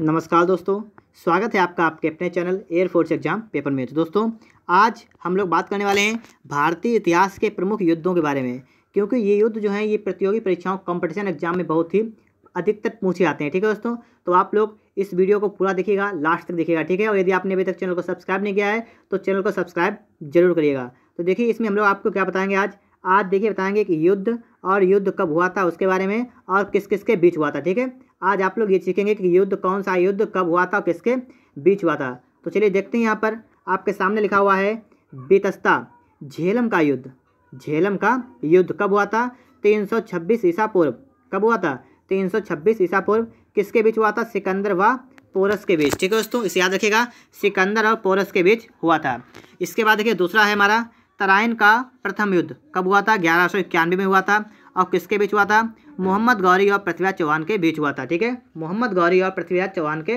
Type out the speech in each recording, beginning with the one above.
नमस्कार दोस्तों, स्वागत है आपका आपके अपने चैनल एयरफोर्स एग्जाम पेपर में। तो दोस्तों आज हम लोग बात करने वाले हैं भारतीय इतिहास के प्रमुख युद्धों के बारे में, क्योंकि ये युद्ध जो हैं ये प्रतियोगी परीक्षाओं कॉम्पिटिशन एग्जाम में बहुत ही अधिकतर पूछे जाते हैं। ठीक है दोस्तों, तो आप लोग इस वीडियो को पूरा देखिएगा, लास्ट तक देखिएगा। ठीक है, और यदि आपने अभी तक चैनल को सब्सक्राइब नहीं किया है तो चैनल को सब्सक्राइब जरूर करिएगा। तो देखिए इसमें हम लोग आपको क्या बताएंगे आज देखिए बताएंगे कि युद्ध और युद्ध कब हुआ था उसके बारे में और किस किस के बीच हुआ था। ठीक है, आज आप लोग ये सीखेंगे कि युद्ध कौन सा युद्ध कब हुआ था और किसके बीच हुआ था। तो चलिए देखते हैं, यहाँ पर आपके सामने लिखा हुआ है बेतस्ता झेलम का युद्ध। झेलम का युद्ध कब हुआ था? 326 ईसा पूर्व। कब हुआ था? 326 ईसा पूर्व। किसके बीच हुआ था? सिकंदर व पोरस के बीच। ठीक है दोस्तों, इसे याद रखिएगा, सिकंदर और पोरस के बीच हुआ था। इसके बाद देखिए दूसरा है हमारा तराइन का प्रथम युद्ध। कब हुआ था? 1191 में हुआ था। और किसके बीच हुआ था? मोहम्मद गौरी और पृथ्वीराज चौहान के बीच हुआ था। ठीक है, मोहम्मद गौरी और पृथ्वीराज चौहान के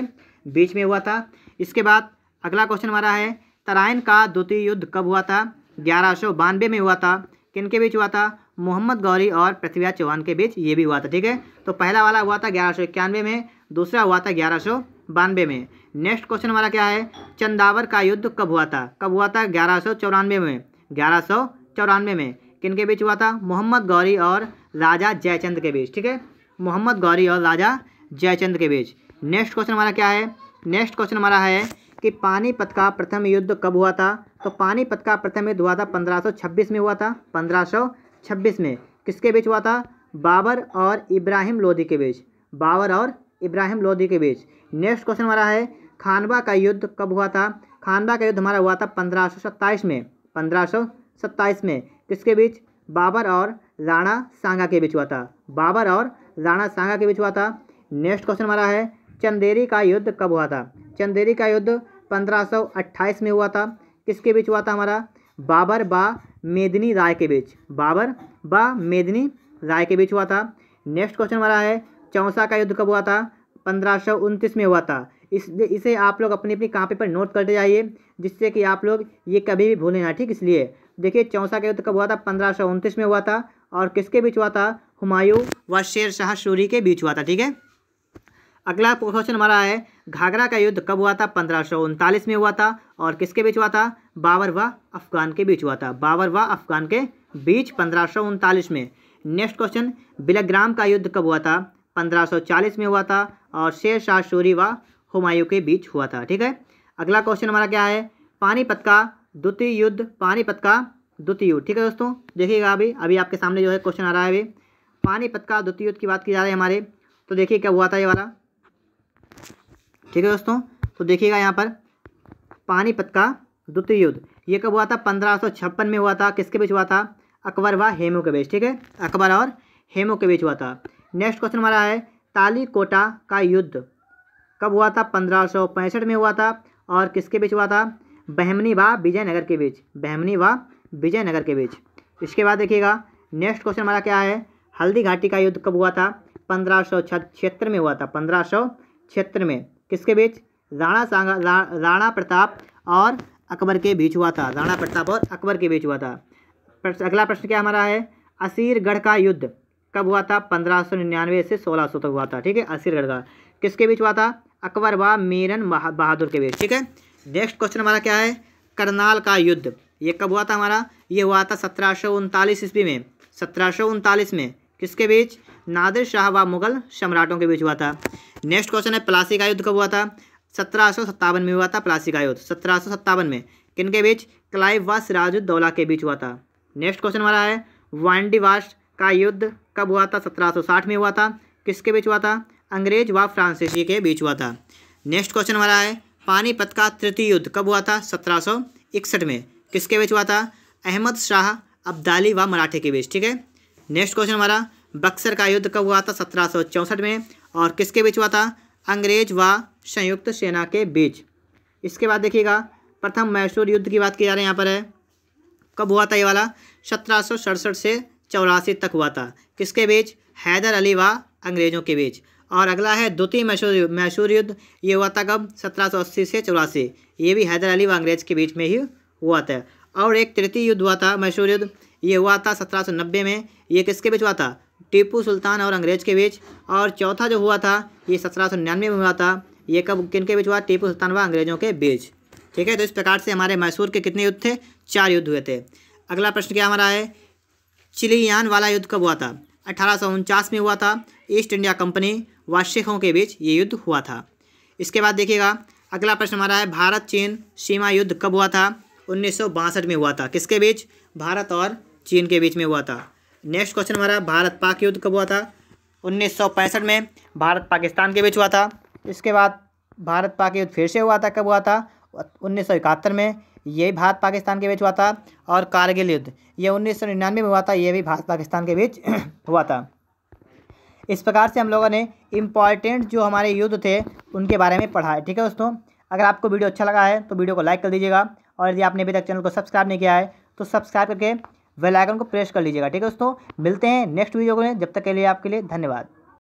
बीच में हुआ था। इसके बाद अगला क्वेश्चन हमारा है तराइन का द्वितीय युद्ध कब हुआ था? 1192 में हुआ था। किनके बीच हुआ था? मोहम्मद गौरी और पृथ्वीराज चौहान के बीच ये भी हुआ था। ठीक है, तो पहला वाला हुआ था 1191 में, दूसरा हुआ था 1192 में। नेक्स्ट क्वेश्चन हमारा क्या है? चंदावर का युद्ध कब हुआ था? कब हुआ था? 1194 में। 1194 में किनके बीच हुआ था? मोहम्मद गौरी और राजा जयचंद के बीच। ठीक है, मोहम्मद गौरी और राजा जयचंद के बीच। नेक्स्ट क्वेश्चन हमारा क्या है? नेक्स्ट क्वेश्चन हमारा है कि पानीपत का प्रथम युद्ध कब हुआ था? तो पानीपत का प्रथम युद्ध हुआ था 1526 में हुआ था। 1526 में किसके बीच हुआ था? बाबर और इब्राहिम लोधी के बीच। बाबर और इब्राहिम लोधी के बीच। नेक्स्ट क्वेश्चन हमारा है खानवा का युद्ध कब हुआ था? खानवा का युद्ध हमारा हुआ था 1527 में। 1527 में किसके बीच? बाबर और राणा सांगा के बीच हुआ था। बाबर और राणा सांगा के बीच हुआ था। नेक्स्ट क्वेश्चन हमारा है चंदेरी का युद्ध कब हुआ था? चंदेरी का युद्ध 1528 में हुआ था। किसके बीच हुआ था? हमारा बाबर बा मेदिनी राय के बीच। बाबर बा मेदिनी राय के बीच हुआ था। नेक्स्ट क्वेश्चन हमारा है चौसा का युद्ध कब हुआ था? 1529 में हुआ था। इसे आप लोग अपनी अपनी कॉपी पर नोट करते जाइए, जिससे कि आप लोग ये कभी भी भूलें ना। ठीक, इसलिए देखिए चौसा का युद्ध कब हुआ था? 1529 में हुआ था। और किसके बीच हुआ था? हुमायूं व शेरशाह सूरी के बीच हुआ था। ठीक है, अगला क्वेश्चन हमारा है घाघरा का युद्ध कब हुआ था? 1539 में हुआ था। और किसके बीच हुआ था? बाबर व अफ़गान के बीच हुआ था। बाबर व अफ़गान के बीच 1539 में। नेक्स्ट क्वेश्चन बिलग्राम का युद्ध कब हुआ था? 1540 में हुआ था। और शेरशाह सूरी व हुमायूं के बीच हुआ था। ठीक है, अगला क्वेश्चन हमारा क्या है? पानीपत का द्वितीय युद्ध। पानीपत का द्वितीय युद्ध। ठीक है दोस्तों, देखिएगा अभी आपके सामने जो है क्वेश्चन आ रहा है, अभी पानीपत का द्वितीय युद्ध की बात की जा रही है हमारे। तो देखिए क्या हुआ था ये वाला। ठीक है दोस्तों, तो देखिएगा यहाँ पर पानीपत का द्वितीय युद्ध ये कब हुआ था? 1556 में हुआ था। किसके बीच हुआ था? अकबर व हेमू के बीच। ठीक है, अकबर और हेमू के बीच हुआ था। नेक्स्ट क्वेश्चन हमारा है तालीकोटा का युद्ध कब हुआ था? 1565 में हुआ था। और किसके बीच हुआ था? बहमनी व विजयनगर के बीच। बहमनी व विजयनगर के बीच। इसके बाद देखिएगा नेक्स्ट क्वेश्चन हमारा क्या है? हल्दी घाटी का युद्ध कब हुआ था? 1576 में हुआ था। 1576 में किसके बीच? राणा सांगा राणा प्रताप और अकबर के बीच हुआ था। राणा प्रताप और अकबर के बीच हुआ था। अगला प्रश्न क्या हमारा है? असीरगढ़ का युद्ध कब हुआ था? 1599 से 1600 तक हुआ था। ठीक है, असीरगढ़ का किसके बीच हुआ था? अकबर व मीरन बहादुर के बीच। ठीक है, नेक्स्ट क्वेश्चन हमारा क्या है? करनाल का युद्ध ये कब हुआ था? हमारा ये हुआ था 1739 ईस्वी में। 1739 में किसके बीच? नादिर शाह व मुगल सम्राटों के बीच हुआ था। नेक्स्ट क्वेश्चन है प्लासी का युद्ध कब हुआ था? 1757 में हुआ था। प्लासी का युद्ध 1757 में किनके बीच? क्लाइव व सिराजुद्दौला के बीच हुआ था। नेक्स्ट क्वेश्चन हमारा है वांडीवाश का युद्ध कब हुआ था? 1760 में हुआ था। किसके बीच हुआ था? अंग्रेज व फ्रांसीसी के बीच हुआ था। नेक्स्ट क्वेश्चन हमारा है पानीपत का तृतीय युद्ध कब हुआ था? 1761 में। किसके बीच हुआ था? अहमद शाह अब्दाली व मराठे के बीच। ठीक है, नेक्स्ट क्वेश्चन हमारा बक्सर का युद्ध कब हुआ था? 1764 में। और किसके बीच हुआ था? अंग्रेज व संयुक्त सेना के बीच। इसके बाद देखिएगा प्रथम मैसूर युद्ध की बात की जा रही है, यहाँ पर है कब हुआ था ये वाला? 1767 से 84 तक हुआ था। किसके बीच? हैदर अली व अंग्रेज़ों के बीच। और अगला है द्वितीय मैसूर युद्ध ये हुआ था कब? 1780 से 84। ये भी हैदर अली व अंग्रेज के बीच में ही हुआ था। और एक तृतीय युद्ध हुआ था मैसूर युद्ध, ये हुआ था 1790 में। ये किसके बीच हुआ था? टीपू सुल्तान और अंग्रेज के बीच। और चौथा जो हुआ था ये 1799 में हुआ था। ये कब किनके बीच हुआ? टीपू सुल्तान व अंग्रेजों के बीच। ठीक है, तो इस प्रकार से हमारे मैसूर के कितने युद्ध थे? 4 युद्ध हुए थे। अगला प्रश्न क्या हमारा है, चिलियान वाला युद्ध कब हुआ था? 1849 में हुआ था। ईस्ट इंडिया कंपनी व सिखों के बीच ये युद्ध हुआ था। इसके बाद देखिएगा अगला प्रश्न हमारा है, भारत चीन सीमा युद्ध कब हुआ था? 1962 में हुआ था। किसके बीच? भारत और चीन के बीच में हुआ था। नेक्स्ट क्वेश्चन हमारा, भारत पाक युद्ध कब हुआ था? 1965 में भारत पाकिस्तान के बीच हुआ था। इसके बाद भारत पाक युद्ध फिर से हुआ था, कब हुआ था? 1971 में। ये भारत पाकिस्तान के बीच हुआ था। और कारगिल युद्ध ये 1999 में हुआ था, ये भी भारत पाकिस्तान के बीच हुआ था। इस प्रकार से हम लोगों ने इम्पॉर्टेंट जो हमारे युद्ध थे उनके बारे में पढ़ा है। ठीक है दोस्तों, अगर आपको वीडियो अच्छा लगा है तो वीडियो को लाइक कर दीजिएगा, और यदि आपने अभी तक चैनल को सब्सक्राइब नहीं किया है तो सब्सक्राइब करके बेल आइकन को प्रेस कर लीजिएगा। ठीक है दोस्तों, मिलते हैं नेक्स्ट वीडियो को, जब तक के लिए आपके लिए धन्यवाद।